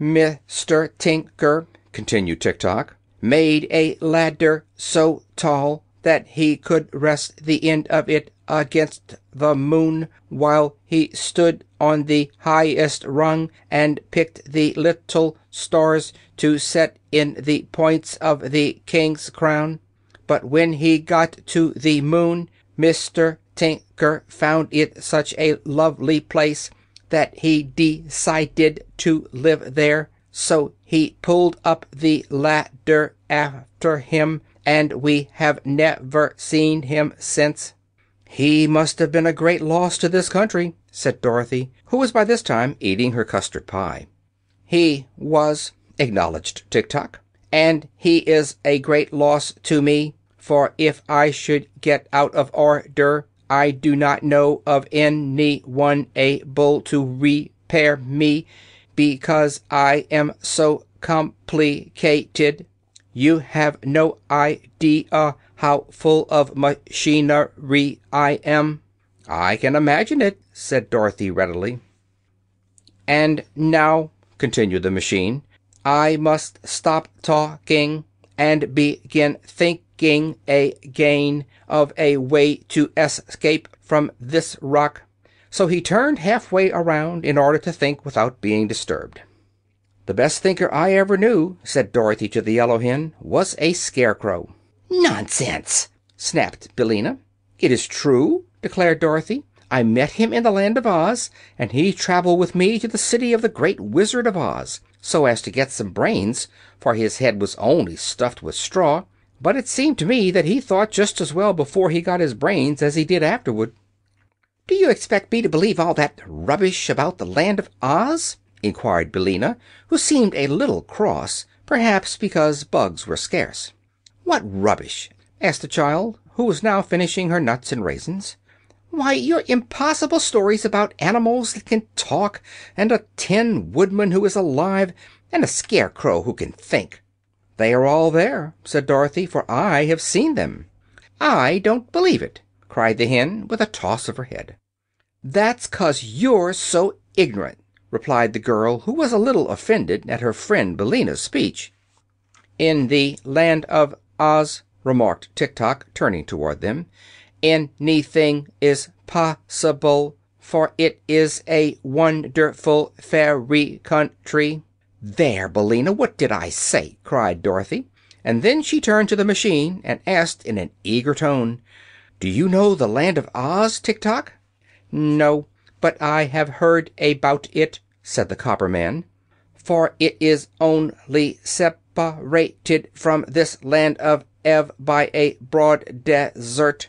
"Mr. Tinker," continued Tik-Tok, "made a ladder so tall that he could rest the end of it against the moon while he stood on the highest rung and picked the little stars to set in the points of the king's crown. But when he got to the moon, Mr. Tinker found it such a lovely place that he decided to live there, so he pulled up the ladder after him, and we have never seen him since." "He must have been a great loss to this country," said Dorothy, who was by this time eating her custard pie. "He was," acknowledged Tik-Tok, "and he is a great loss to me, for if I should get out of order, I do not know of any one able to repair me, because I am so complicated. You have no idea how full of machinery I am." "I can imagine it," said Dorothy readily. "And now," continued the machine, "I must stop talking and begin thinking again of a way to escape from this rock." So he turned halfway around in order to think without being disturbed. "The best thinker I ever knew," said Dorothy to the yellow hen, "was a scarecrow." "Nonsense!" snapped Billina. "It is true," declared Dorothy. "I met him in the Land of Oz, and he traveled with me to the city of the Great Wizard of Oz, so as to get some brains, for his head was only stuffed with straw. But it seemed to me that he thought just as well before he got his brains as he did afterward." "Do you expect me to believe all that rubbish about the Land of Oz?" inquired Billina, who seemed a little cross, perhaps because bugs were scarce. "What rubbish?" asked the child, who was now finishing her nuts and raisins. "Why, your impossible stories about animals that can talk, and a tin woodman who is alive, and a scarecrow who can think." "They are all there," said Dorothy, "for I have seen them." "I don't believe it," cried the hen, with a toss of her head. "That's 'cause you're so ignorant," replied the girl, who was a little offended at her friend Billina's speech. "In the Land of Oz," remarked Tik-Tok, turning toward them, "anything is possible, for it is a wonderful fairy country." "There, Billina, what did I say?" cried Dorothy, and then she turned to the machine and asked in an eager tone, "Do you know the Land of Oz, Tik-Tok?" "No, but I have heard about it," said the copper man, "for it is only separated from this Land of Ev by a broad desert.